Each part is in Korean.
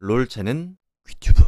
롤체는 귀튜브.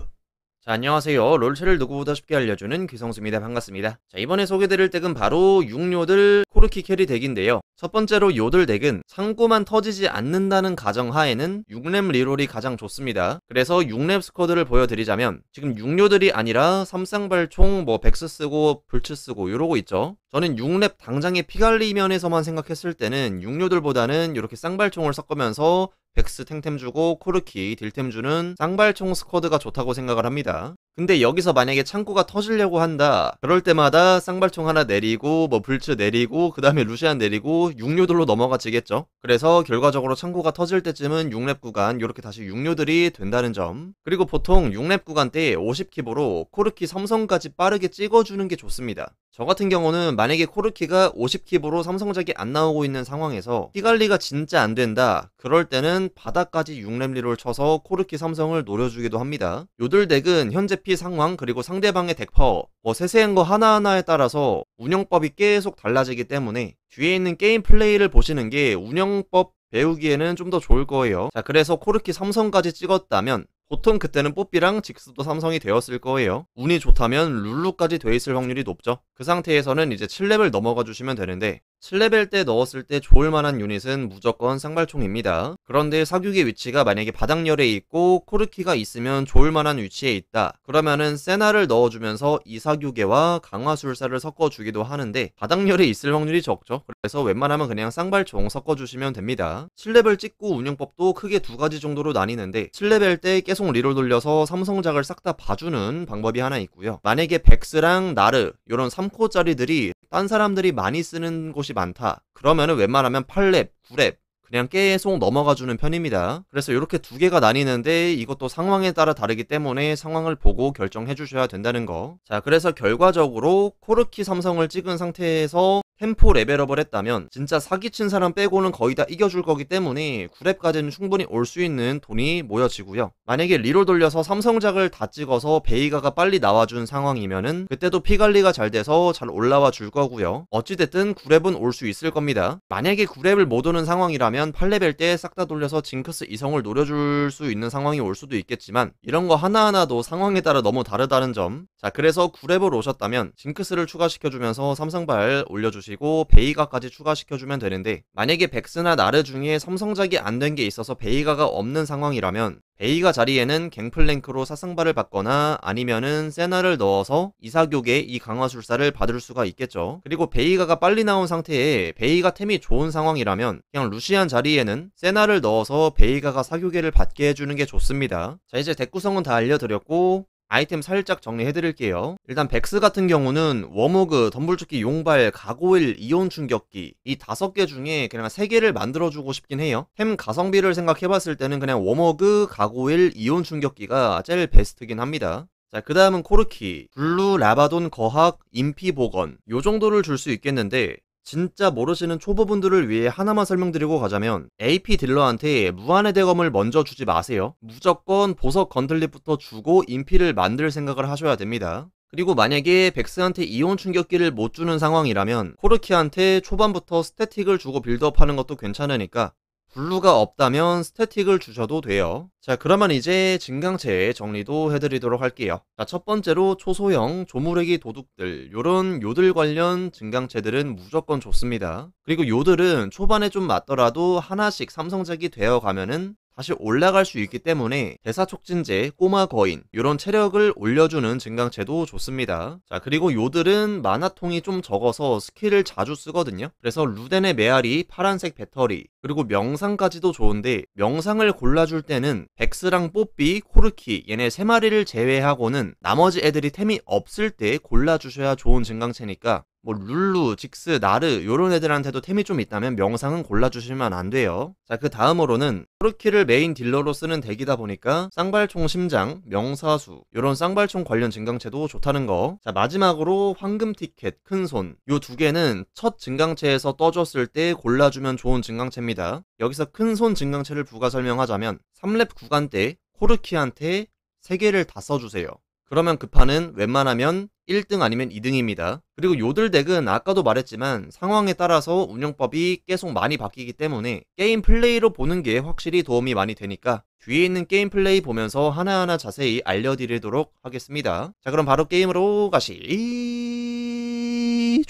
자, 안녕하세요. 롤체를 누구보다 쉽게 알려주는 귀성수입니다. 반갑습니다. 자, 이번에 소개드릴 덱은 바로 6요들 코르키 캐리 덱인데요. 첫 번째로 요들 덱은 창구만 터지지 않는다는 가정하에는 6렙 리롤이 가장 좋습니다. 그래서 6렙 스쿼드를 보여드리자면 지금 6요들이 아니라 삼쌍발총, 뭐 백스 쓰고 불츠 쓰고 이러고 있죠. 저는 6렙 당장의 피갈리면에서만 생각했을 때는 6요들보다는 이렇게 쌍발총을 섞으면서 백스 탱템 주고 코르키 딜템 주는 쌍발총 스쿼드가 좋다고 생각을 합니다. 근데 여기서 만약에 창구가 터지려고 한다, 그럴 때마다 쌍발총 하나 내리고 뭐 불츠 내리고 그 다음에 루시안 내리고 6요들로 넘어가지겠죠. 그래서 결과적으로 창구가 터질 때쯤은 6렙 구간 요렇게 다시 6요들이 된다는 점. 그리고 보통 6렙 구간 때 50킵으로 코르키 삼성까지 빠르게 찍어주는 게 좋습니다. 저 같은 경우는 만약에 코르키가 50킵으로 삼성작이 안 나오고 있는 상황에서 피갈리가 진짜 안 된다, 그럴 때는 바닥까지 6렙 리롤 쳐서 코르키 삼성을 노려주기도 합니다. 요들 덱은 현재 피 상황 그리고 상대방의 덱 파워, 뭐 세세한 거 하나하나에 따라서 운영법이 계속 달라지기 때문에 뒤에 있는 게임 플레이를 보시는 게 운영법 배우기에는 좀 더 좋을 거예요. 자, 그래서 코르키 삼성까지 찍었다면 보통 그때는 뽀삐랑 직스도 삼성이 되었을 거예요. 운이 좋다면 룰루까지 돼 있을 확률이 높죠. 그 상태에서는 이제 7레벨 넘어가 주시면 되는데 7레벨 때 넣었을 때 좋을 만한 유닛은 무조건 쌍발총입니다. 그런데 사격의 위치가 만약에 바닥열에 있고 코르키가 있으면 좋을 만한 위치에 있다, 그러면은 세나를 넣어주면서 이사격계와 강화술사를 섞어주기도 하는데 바닥열에 있을 확률이 적죠. 그래서 웬만하면 그냥 쌍발총 섞어주시면 됩니다. 7레벨 찍고 운영법도 크게 두 가지 정도로 나뉘는데 7레벨 때 계속 리롤 돌려서 삼성작을 싹 다 봐주는 방법이 하나 있고요. 만약에 백스랑 나르 이런 3코짜리들이 딴 사람들이 많이 쓰는 곳이 많다, 그러면은 웬만하면 8렙, 9렙 그냥 계속 넘어가주는 편입니다. 그래서 이렇게 두 개가 나뉘는데 이것도 상황에 따라 다르기 때문에 상황을 보고 결정해 주셔야 된다는 거. 자, 그래서 결과적으로 코르키 삼성을 찍은 상태에서 템포 레벨업을 했다면 진짜 사기친 사람 빼고는 거의 다 이겨줄 거기 때문에 9렙까지는 충분히 올 수 있는 돈이 모여지고요. 만약에 리로 돌려서 삼성작을 다 찍어서 베이가가 빨리 나와준 상황이면은 그때도 피관리가 잘 돼서 잘 올라와 줄 거고요. 어찌됐든 9렙은 올 수 있을 겁니다. 만약에 9렙을 못 오는 상황이라면 8레벨 때 싹 다 돌려서 징크스 이성을 노려줄 수 있는 상황이 올 수도 있겠지만 이런 거 하나하나도 상황에 따라 너무 다르다는 점. 자, 그래서 9렙을 오셨다면 징크스를 추가시켜주면서 삼성발 올려주시면 그리고 베이가까지 추가시켜주면 되는데 만약에 백스나 나르 중에 삼성작이 안 된 게 있어서 베이가가 없는 상황이라면 베이가 자리에는 갱플랭크로 사상발을 받거나 아니면은 세나를 넣어서 이사교계 이 강화술사를 받을 수가 있겠죠. 그리고 베이가가 빨리 나온 상태에 베이가 템이 좋은 상황이라면 그냥 루시안 자리에는 세나를 넣어서 베이가가 사교계를 받게 해주는 게 좋습니다. 자, 이제 덱 구성은 다 알려드렸고 아이템 살짝 정리해드릴게요. 일단 백스 같은 경우는 워모그, 덤불축기, 용발, 가고일, 이온충격기 이 5개 중에 그냥 3개를 만들어주고 싶긴 해요. 템 가성비를 생각해봤을 때는 그냥 워모그, 가고일, 이온충격기가 제일 베스트긴 합니다. 자, 그 다음은 코르키, 블루, 라바돈, 거학, 인피보건 요 정도를 줄 수 있겠는데 진짜 모르시는 초보분들을 위해 하나만 설명드리고 가자면 AP 딜러한테 무한의 대검을 먼저 주지 마세요. 무조건 보석 건틀립부터 주고 인피를 만들 생각을 하셔야 됩니다. 그리고 만약에 백스한테 이온 충격기를 못 주는 상황이라면 코르키한테 초반부터 스태틱을 주고 빌드업하는 것도 괜찮으니까 블루가 없다면 스태틱을 주셔도 돼요. 자, 그러면 이제 증강체 정리도 해드리도록 할게요. 자, 첫 번째로 초소형, 조무래기 도둑들 요런 요들 관련 증강체들은 무조건 좋습니다. 그리고 요들은 초반에 좀 맞더라도 하나씩 삼성작이 되어가면은 다시 올라갈 수 있기 때문에 대사촉진제, 꼬마 거인 이런 체력을 올려주는 증강체도 좋습니다. 자, 그리고 요들은 만화통이 좀 적어서 스킬을 자주 쓰거든요. 그래서 루덴의 메아리, 파란색 배터리 그리고 명상까지도 좋은데 명상을 골라줄 때는 백스랑 뽀삐, 코르키 얘네 3마리를 제외하고는 나머지 애들이 템이 없을 때 골라주셔야 좋은 증강체니까 뭐 룰루, 직스, 나르 요런 애들한테도 템이 좀 있다면 명상은 골라주시면 안 돼요. 자, 그 다음으로는 코르키를 메인 딜러로 쓰는 덱이다 보니까 쌍발총 심장, 명사수 요런 쌍발총 관련 증강체도 좋다는 거. 자, 마지막으로 황금 티켓, 큰손 요 두 개는 첫 증강체에서 떠줬을 때 골라주면 좋은 증강체입니다. 여기서 큰손 증강체를 부가 설명하자면 3렙 구간 때 코르키한테 3개를 다 써주세요. 그러면 그 판은 웬만하면 1등 아니면 2등입니다. 그리고 요들 덱은 아까도 말했지만 상황에 따라서 운영법이 계속 많이 바뀌기 때문에 게임 플레이로 보는 게 확실히 도움이 많이 되니까 뒤에 있는 게임 플레이 보면서 하나하나 자세히 알려드리도록 하겠습니다. 자, 그럼 바로 게임으로 가시.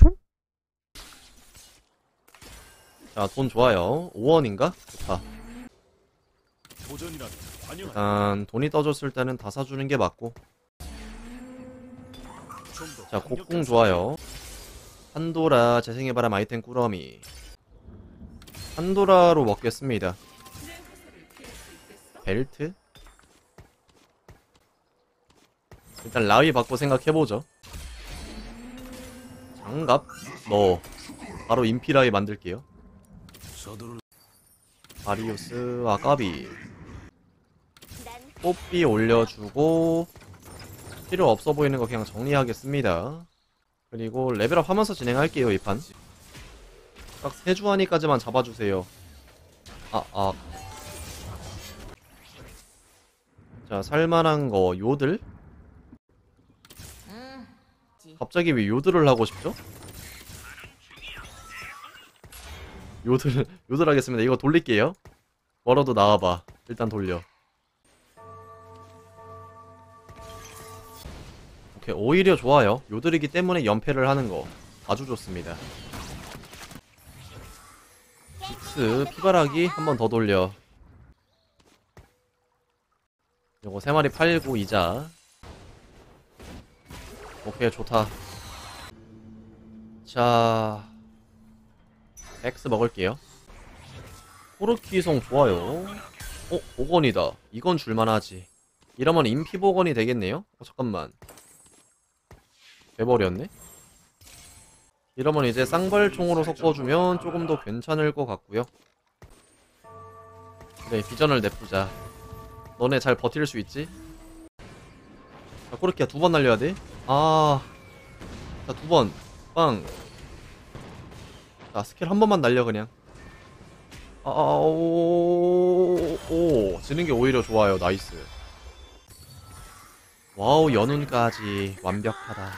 자, 돈 좋아요. 5원인가? 좋다. 일단 돈이 떠줬을 때는 다 사주는 게 맞고. 자, 곡궁 좋아요. 판도라, 재생의 바람, 아이템 꾸러미. 판도라로 먹겠습니다. 벨트? 일단 라위 받고 생각해보죠. 장갑? 넣어. 바로 인피라위 만들게요. 바리우스, 아까비. 뽀삐 올려주고 필요 없어 보이는 거 그냥 정리하겠습니다. 그리고 레벨업 하면서 진행할게요, 이 판. 딱 3주환이까지만 잡아주세요. 자, 살만한 거, 요들? 갑자기 왜 요들을 하고 싶죠? 요들 하겠습니다. 이거 돌릴게요. 멀어도 나와봐. 일단 돌려. 오케이, 오히려 좋아요. 요들이기 때문에 연패를 하는 거 아주 좋습니다. 빅스 피바라기 한 번 더 돌려. 요거 3마리 팔고 이자. 오케이, 좋다. 자, 엑스 먹을게요. 호르키송 좋아요. 복원이다. 이건 줄만하지. 이러면 인피 복원이 되겠네요. 잠깐만, 돼버렸네. 이러면 이제 쌍발총으로 섞어주면 조금 더 괜찮을 것 같고요. 그래, 비전을 내보자. 너네 잘 버틸 수 있지? 자, 꼬르키야 2번 날려야 돼. 자, 2번 빵. 자, 스킬 한 번만 날려 그냥. 지는 게 오히려 좋아요. 나이스. 와우, 연운까지 완벽하다.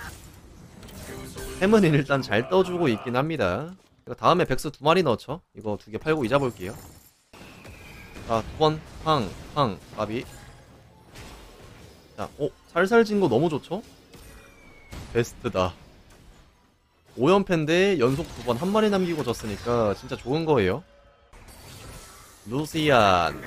햄은 일단 잘 떠주고 있긴 합니다. 이거 다음에 백스 2마리 넣죠. 이거 2개 팔고 이자 볼게요. 자, 2번 황 까비. 자, 살살 진 거 너무 좋죠? 베스트다. 5연패인데 연속 2번 한 마리 남기고 졌으니까 진짜 좋은 거예요. 루시안.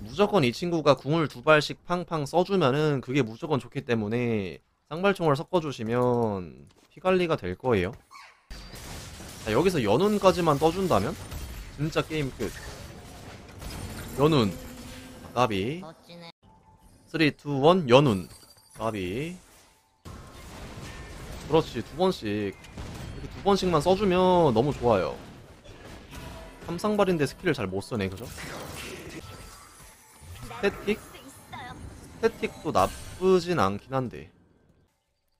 무조건 이 친구가 궁을 2발씩 팡팡 써주면은 그게 무조건 좋기 때문에 쌍발총을 섞어주시면 피관리가 될 거예요. 자, 여기서 연운까지만 떠준다면 진짜 게임 끝. 연운. 까비. 3, 2, 1, 연운. 까비. 그렇지, 2번씩. 이렇게 2번씩만 써주면 너무 좋아요. 삼상발인데 스킬을 잘 못 쓰네, 그죠? 스태틱도 나쁘진 않긴 한데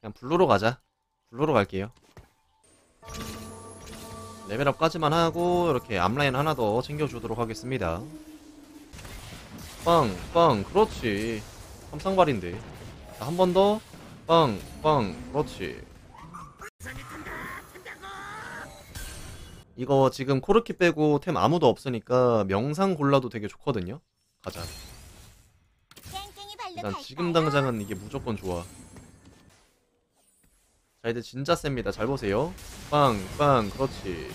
그냥 블루로 가자. 블루로 갈게요. 레벨업까지만 하고 이렇게 앞라인 하나 더 챙겨주도록 하겠습니다. 빵빵, 그렇지. 삼상발인데. 자, 한 번 더. 빵빵, 그렇지. 이거 지금 코르키 빼고 템 아무도 없으니까 명상 골라도 되게 좋거든요. 가자. 일단 지금 당장은 이게 무조건 좋아. 자, 이제 진짜 셉니다. 잘 보세요. 빵빵, 그렇지.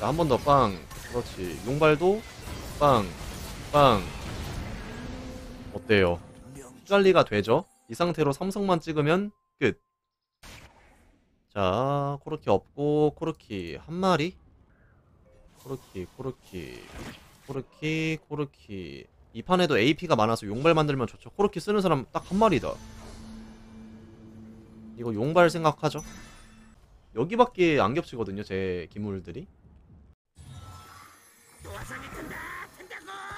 자, 한 번 더 빵, 그렇지. 용발도 빵빵. 어때요? 피관리가 되죠? 이 상태로 삼성만 찍으면 끝. 자, 코르키 없고 코르키 한 마리. 코르키. 이 판에도 AP가 많아서 용발 만들면 좋죠. 코르키 쓰는 사람 딱 한 마리다. 이거 용발 생각하죠? 여기밖에 안 겹치거든요, 제 기물들이.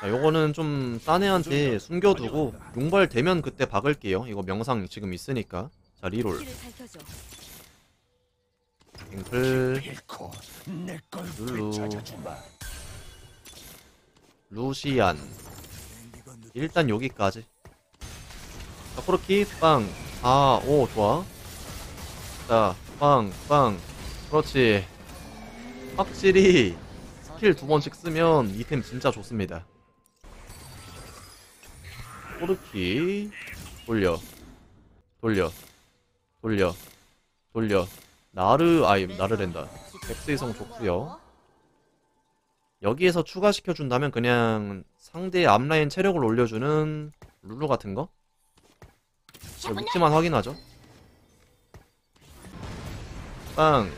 자, 요거는 좀 딴 애한테 숨겨두고 용발 되면 그때 박을게요. 이거 명상 지금 있으니까. 자, 리롤. 앵클. 룰루. 루시안. 일단 여기까지. 자, 코르키 빵. 아, 오, 좋아. 자, 빵, 빵. 그렇지. 확실히 스킬 2번씩 쓰면 이템 진짜 좋습니다. 코르키 돌려. 돌려. 돌려. 돌려. 나르 아임, 나르랜다. 백스위성 좋구요. 여기에서 추가시켜준다면 그냥 상대의 앞라인 체력을 올려주는 룰루 같은거? 위치만 확인하죠. 빵.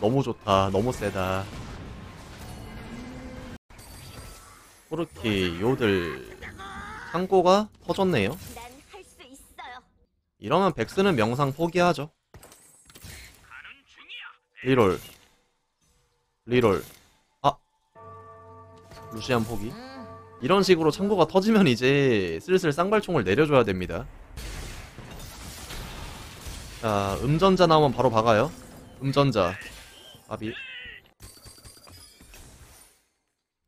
너무 좋다. 너무 세다. 코르키 요들. 창고가 터졌네요. 이러면 백스는 명상 포기하죠. 리롤. 리롤. 아, 루시안 포기. 이런 식으로 창고가 터지면 이제 슬슬 쌍발총을 내려줘야 됩니다. 자, 음전자 나오면 바로 박아요. 음전자. 아비.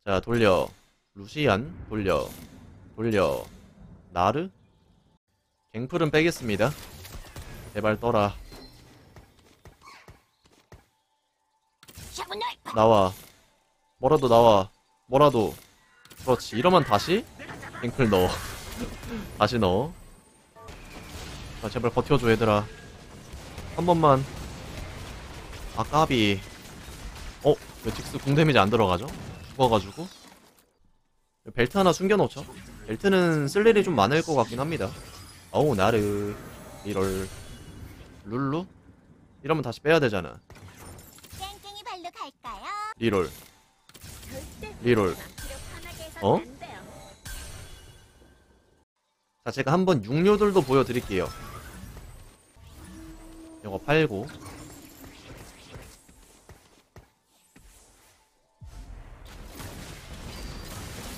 자, 돌려. 루시안 돌려. 돌려. 나르? 갱플은 빼겠습니다. 제발 떠라. 나와. 뭐라도 나와. 뭐라도. 그렇지. 이러면 다시 갱플 넣어. 다시 넣어. 자, 제발 버텨줘 얘들아. 한 번만. 아, 까비. 어? 왜 직스 궁 데미지 안 들어가죠? 죽어가지고. 벨트 하나 숨겨놓죠. 벨트는 쓸 일이 좀 많을 것 같긴 합니다. 어우, 나르. 이럴. 룰루? 이러면 다시 빼야 되잖아. 리롤. 리롤. 어? 자, 제가 한번 육료들도 보여드릴게요. 이거 팔고.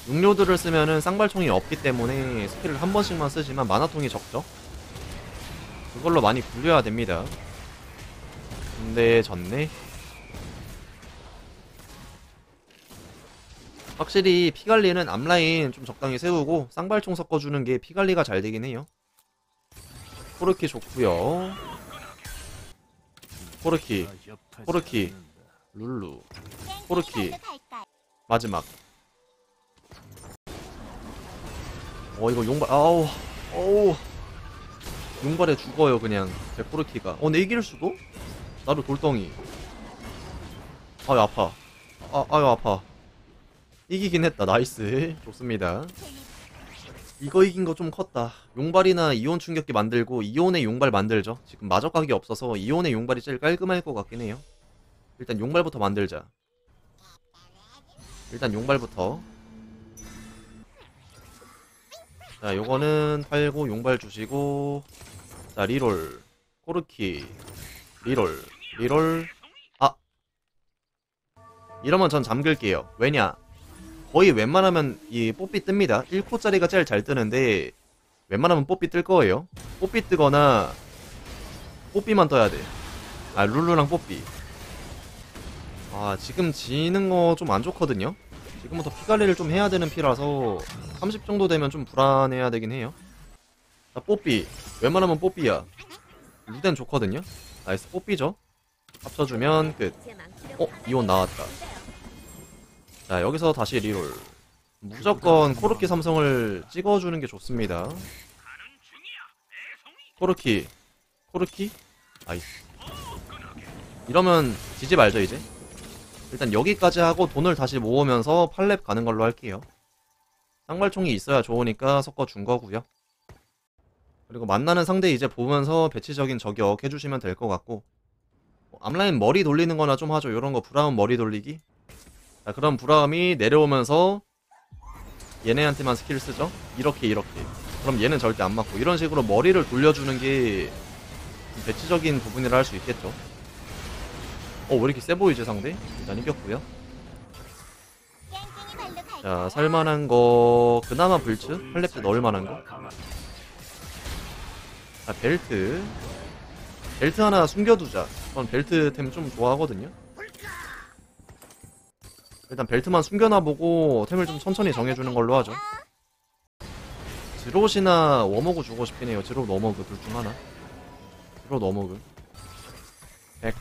육료들을 쓰면은 쌍발총이 없기 때문에 스킬을 한 번씩만 쓰지만 마나통이 적죠? 그걸로 많이 굴려야 됩니다. 근데 졌네. 확실히 피갈리는 앞라인 좀 적당히 세우고 쌍발총 섞어주는 게 피갈리가 잘 되긴 해요. 코르키 좋구요. 코르키. 코르키. 룰루. 코르키. 마지막. 어, 이거 용발. 아우. 어우. 용발에 죽어요 그냥 제 코르키가. 어, 내 이길 수도? 나도 돌덩이. 아유, 아파. 아, 아유, 아파. 이기긴 했다. 나이스. 좋습니다. 이거 이긴 거 좀 컸다. 용발이나 이온 충격기 만들고 이온의 용발 만들죠. 지금 마저각이 없어서 이온의 용발이 제일 깔끔할 것 같긴 해요. 일단 용발부터 만들자. 일단 용발부터. 자, 요거는 팔고 용발 주시고. 자, 리롤. 코르키. 리롤. 리롤. 아, 이러면 전 잠글게요. 왜냐, 거의 웬만하면 이 뽀삐 뜹니다. 1코짜리가 제일 잘 뜨는데 웬만하면 뽀삐 뜰 거예요. 뽀삐 뜨거나 뽀삐만 떠야 돼. 아, 룰루랑 뽀삐. 아, 지금 지는 거 좀 안 좋거든요. 지금부터 피관리를 좀 해야 되는 피라서 30 정도 되면 좀 불안해야 되긴 해요. 자, 뽀삐. 웬만하면 뽀삐야. 루덴 좋거든요. 나이스. 뽀삐죠. 합쳐주면 끝. 어? 이온 나왔다. 자, 여기서 다시 리롤. 무조건 코르키 삼성을 찍어주는 게 좋습니다. 코르키. 코르키? 나이스. 이러면 지지 말죠 이제. 일단 여기까지 하고 돈을 다시 모으면서 8렙 가는 걸로 할게요. 쌍발총이 있어야 좋으니까 섞어준 거고요. 그리고 만나는 상대 이제 보면서 배치적인 저격 해주시면 될 것 같고. 앞라인 머리 돌리는 거나 좀 하죠. 요런 거 브라움 머리 돌리기. 자, 그럼 브라움이 내려오면서 얘네한테만 스킬 쓰죠. 이렇게 이렇게. 그럼 얘는 절대 안 맞고. 이런 식으로 머리를 돌려주는 게 배치적인 부분이라 할 수 있겠죠. 어, 왜 이렇게 세 보이지 상대? 일단 이겼고요. 자, 살만한 거 그나마 불츠? 팔렙트 넣을 만한 거. 자, 벨트. 벨트 하나 숨겨두자. 전 벨트템 좀 좋아하거든요. 일단 벨트만 숨겨놔보고 템을 좀 천천히 정해주는 걸로 하죠. 지롯이나 워머그 주고 싶긴 해요. 지롯 워머그 둘 중 하나. 지롯 워머그 X.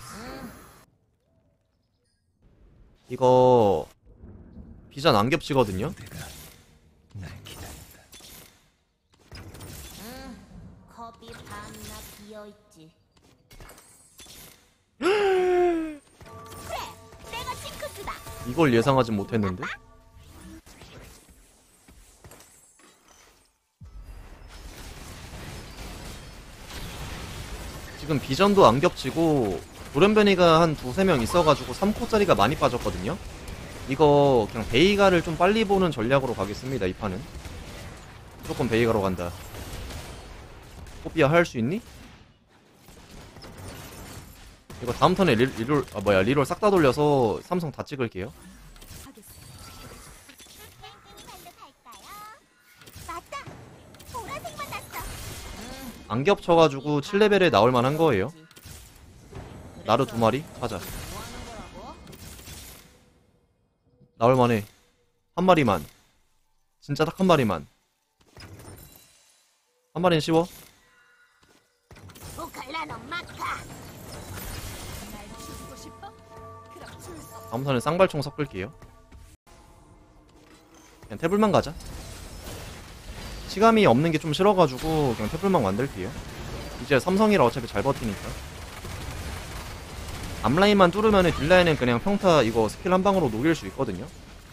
이거 비전 안 겹치거든요. 겁이 반나 비어있지. 그래, 내가 싱크스다. 이걸 예상하진 못했는데. 지금 비전도 안 겹치고 돌연변이가 한 두세 명 있어가지고 3코짜리가 많이 빠졌거든요. 이거 그냥 베이가를 좀 빨리 보는 전략으로 가겠습니다. 이 판은 무조건 베이가로 간다. 호비야 할 수 있니? 이거 다음 턴에 리롤 아 뭐야 리롤 싹 다 돌려서 삼성 다 찍을게요. 안 겹쳐가지고 7레벨에 나올만한 거예요. 나르 2마리? 가자. 나올만해. 한 마리만. 진짜 딱 한 마리만. 한 마리는 쉬워. 다음 턴에 쌍발총 섞을게요. 그냥 태블만 가자. 시감이 없는 게 좀 싫어가지고 그냥 태블만 만들게요. 이제 삼성이라 어차피 잘 버티니까. 앞라인만 뚫으면은 뒷라인은 그냥 평타 이거 스킬 한 방으로 녹일 수 있거든요.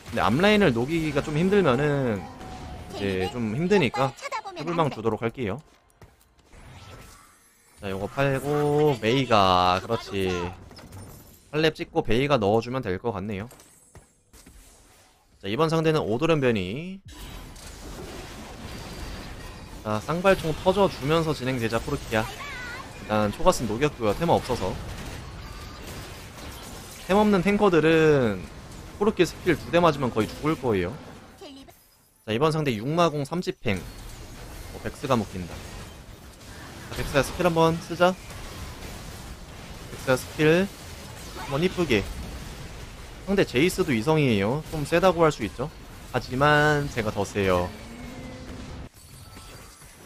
근데 앞라인을 녹이기가 좀 힘들면은 이제 좀 힘드니까 태블망 주도록 할게요. 자, 요거 팔고 베이가 그렇지. 8렙 찍고 베이가 넣어주면 될 것 같네요. 자, 이번 상대는 오돌연변이. 자, 쌍발총 터져주면서 진행되자 코르키야. 일단 초가스 녹였고요. 테마 없어서. 템 없는 탱커들은 코르키 스킬 2대 맞으면 거의 죽을 거예요. 자, 이번 상대 6마공 30팽. 백스가 묶인다. 자, 백스야 스킬 한번 쓰자. 백스야 스킬 한번 이쁘게. 상대 제이스도 이성이에요. 좀 세다고 할 수 있죠. 하지만 제가 더 세요.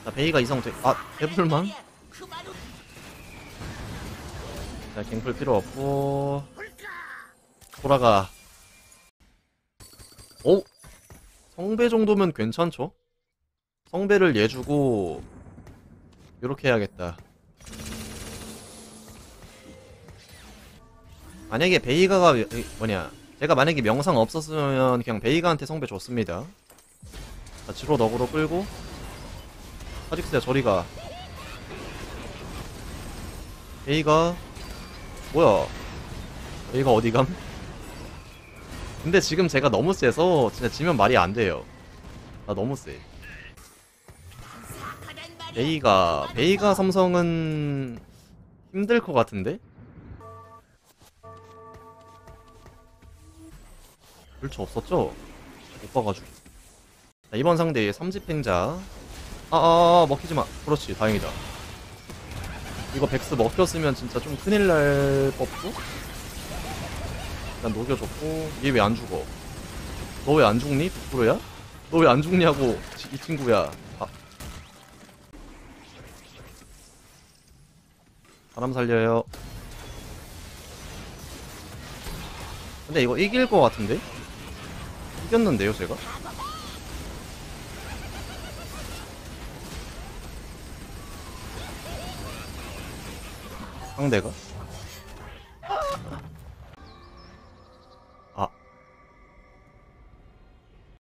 자, 베이가 이성 돼. 아, 대불망? 자, 갱플 필요 없고. 돌아가. 오! 성배 정도면 괜찮죠? 성배를 얘 주고 요렇게 해야겠다. 만약에 베이가가 뭐냐 제가 만약에 명상 없었으면 그냥 베이가한테 성배 줬습니다. 자, 지로 너구로 끌고 카직스야 저리가. 베이가 뭐야 베이가 어디감? 근데 지금 제가 너무 세서 진짜 지면 말이 안 돼요. 나 너무 세. 베이가 삼성은 힘들 것 같은데? 불초 없었죠? 못 봐가지고. 자, 이번 상대 3집행자. 아아아 먹히지마. 그렇지 다행이다. 이거 백스 먹혔으면 진짜 좀 큰일 날 법도? 일단 녹여줬고. 얘 왜 안 죽어? 너 왜 안 죽니? 부끄러야? 너 왜 안 죽냐고 이 친구야. 아. 사람 살려요. 근데 이거 이길 것 같은데? 이겼는데요 제가? 상대가?